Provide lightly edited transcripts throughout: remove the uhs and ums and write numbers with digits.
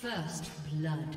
First blood.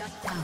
Shut down.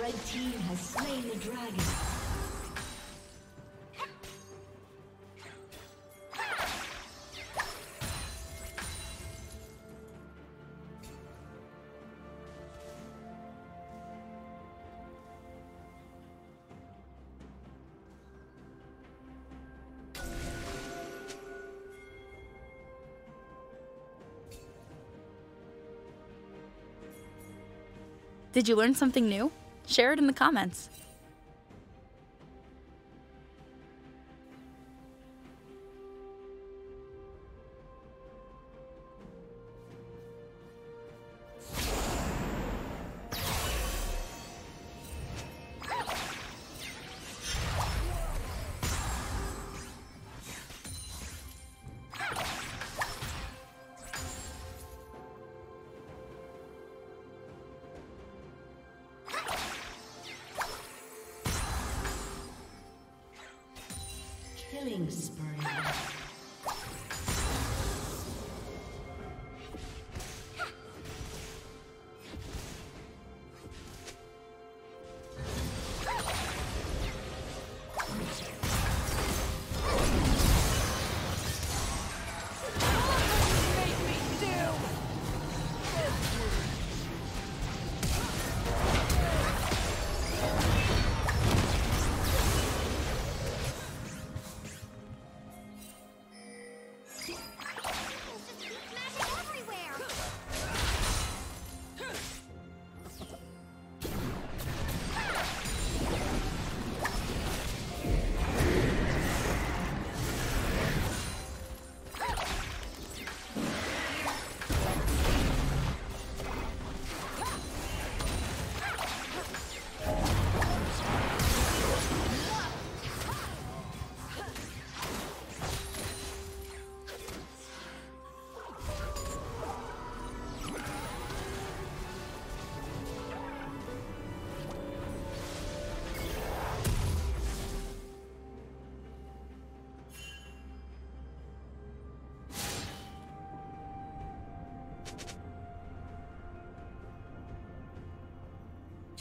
The team has slain the dragon. Did you learn something new? Share it in the comments. Killing spree. What did you make me do?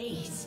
Ace.